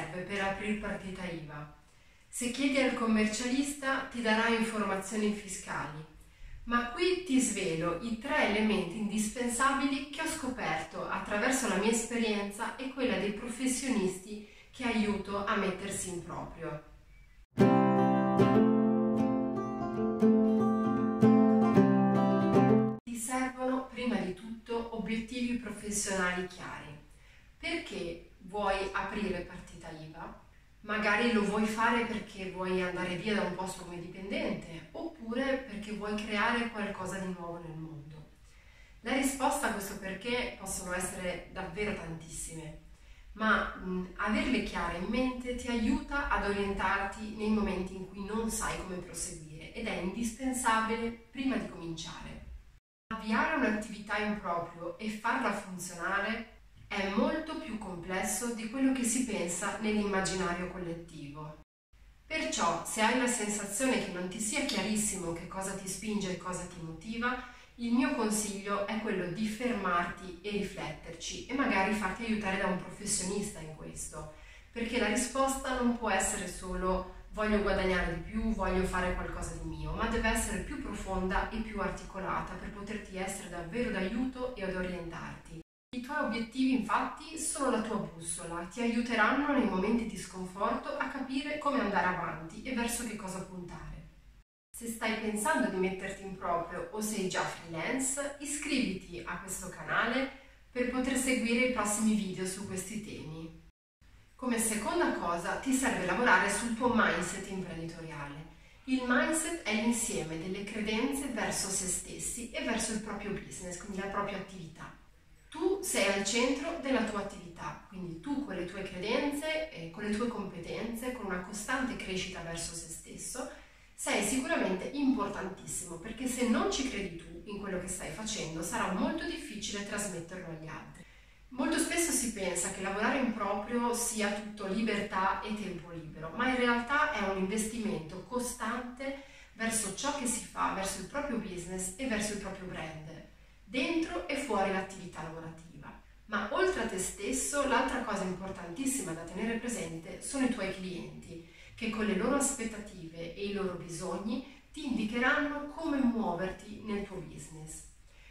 serve per aprire partita IVA. Se chiedi al commercialista ti darà informazioni fiscali, ma qui ti svelo i 3 elementi indispensabili che ho scoperto attraverso la mia esperienza e quella dei professionisti che aiuto a mettersi in proprio. Ti servono prima di tutto obiettivi professionali chiari. Perché vuoi aprire partita IVA? Magari lo vuoi fare perché vuoi andare via da un posto come dipendente, oppure perché vuoi creare qualcosa di nuovo nel mondo. La risposta a questo perché possono essere davvero tantissime, ma averle chiare in mente ti aiuta ad orientarti nei momenti in cui non sai come proseguire ed è indispensabile prima di cominciare. Avviare un'attività in proprio e farla funzionare è molto più complesso di quello che si pensa nell'immaginario collettivo. Perciò, se hai la sensazione che non ti sia chiarissimo che cosa ti spinge e cosa ti motiva, il mio consiglio è quello di fermarti e rifletterci e magari farti aiutare da un professionista in questo, perché la risposta non può essere solo voglio guadagnare di più, voglio fare qualcosa di mio, ma deve essere più profonda e più articolata per poterti essere davvero d'aiuto e ad orientarti. I tuoi obiettivi infatti sono la tua bussola, ti aiuteranno nei momenti di sconforto a capire come andare avanti e verso che cosa puntare. Se stai pensando di metterti in proprio o sei già freelance, iscriviti a questo canale per poter seguire i prossimi video su questi temi. Come seconda cosa ti serve lavorare sul tuo mindset imprenditoriale. Il mindset è l'insieme delle credenze verso se stessi e verso il proprio business, quindi la propria attività. Tu sei al centro della tua attività, quindi tu con le tue credenze e con le tue competenze, con una costante crescita verso se stesso, sei sicuramente importantissimo, perché se non ci credi tu in quello che stai facendo sarà molto difficile trasmetterlo agli altri. Molto spesso si pensa che lavorare in proprio sia tutto libertà e tempo libero, ma in realtà è un investimento costante verso ciò che si fa, verso il proprio business e verso il proprio brand, dentro e fuori l'attività lavorativa. Ma oltre a te stesso, l'altra cosa importantissima da tenere presente sono i tuoi clienti, che con le loro aspettative e i loro bisogni ti indicheranno come muoverti nel tuo business.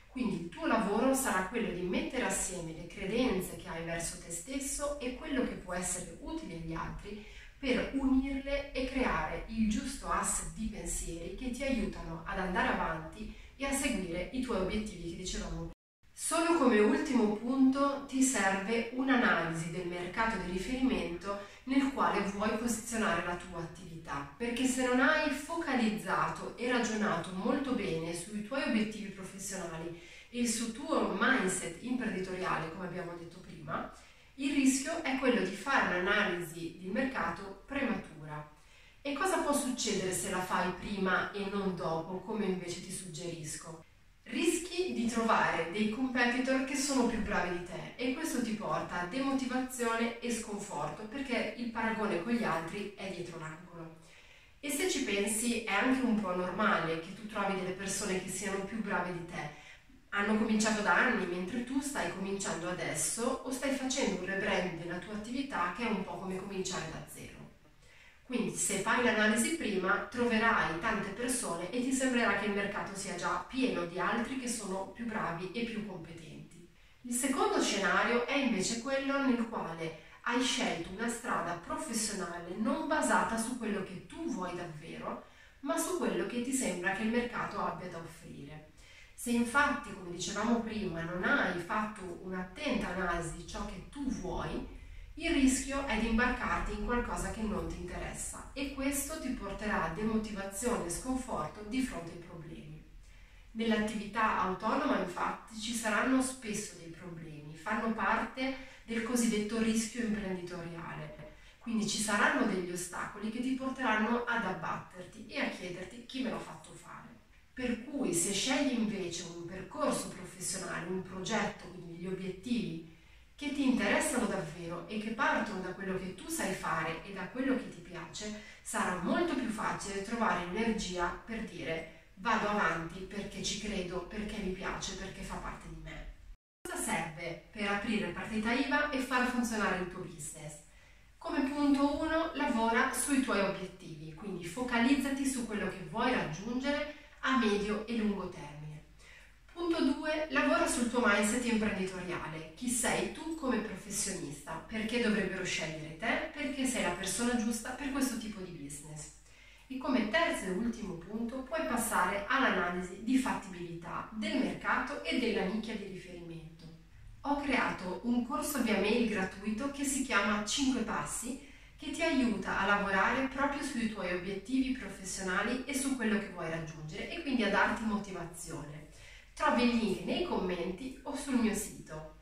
Quindi il tuo lavoro sarà quello di mettere assieme le credenze che hai verso te stesso e quello che può essere utile agli altri per unirle e creare il giusto asse di pensieri che ti aiutano ad andare avanti e a seguire i tuoi obiettivi che dicevamo. Solo come ultimo punto ti serve un'analisi del mercato di riferimento nel quale vuoi posizionare la tua attività, perché se non hai focalizzato e ragionato molto bene sui tuoi obiettivi professionali e sul tuo mindset imprenditoriale, come abbiamo detto prima, il rischio è quello di fare un'analisi di mercato prematura. E cosa può succedere se la fai prima e non dopo, come invece ti suggerisco? Rischi di trovare dei competitor che sono più bravi di te e questo ti porta a demotivazione e sconforto, perché il paragone con gli altri è dietro l'angolo. E se ci pensi è anche un po' normale che tu trovi delle persone che siano più brave di te. Hanno cominciato da anni mentre tu stai cominciando adesso o stai facendo un rebrand della tua attività che è un po' come cominciare da zero. Quindi se fai l'analisi prima troverai tante persone e ti sembrerà che il mercato sia già pieno di altri che sono più bravi e più competenti. Il secondo scenario è invece quello nel quale hai scelto una strada professionale non basata su quello che tu vuoi davvero, ma su quello che ti sembra che il mercato abbia da offrire. Se infatti, come dicevamo prima, non hai fatto un'attenta analisi di ciò che tu vuoi, il rischio è di imbarcarti in qualcosa che non ti interessa e questo ti porterà a demotivazione e sconforto di fronte ai problemi. Nell'attività autonoma infatti ci saranno spesso dei problemi, fanno parte del cosiddetto rischio imprenditoriale, quindi ci saranno degli ostacoli che ti porteranno ad abbatterti e a chiederti chi me l'ha fatto fare. Per cui se scegli invece un percorso professionale, un progetto, quindi gli obiettivi che ti interessano davvero e che partono da quello che tu sai fare e da quello che ti piace, sarà molto più facile trovare energia per dire vado avanti perché ci credo, perché mi piace, perché fa parte di me. Cosa serve per aprire partita IVA e far funzionare il tuo business? Come punto 1, lavora sui tuoi obiettivi, quindi focalizzati su quello che vuoi raggiungere a medio e lungo termine. Punto 2, lavora sul tuo mindset imprenditoriale, chi sei tu come professionista, perché dovrebbero scegliere te, perché sei la persona giusta per questo tipo di business. E come terzo e ultimo punto puoi passare all'analisi di fattibilità del mercato e della nicchia di riferimento. Ho creato un corso via mail gratuito che si chiama 5 passi che ti aiuta a lavorare proprio sui tuoi obiettivi professionali e su quello che vuoi raggiungere e quindi a darti motivazione. Trovi il link nei commenti o sul mio sito.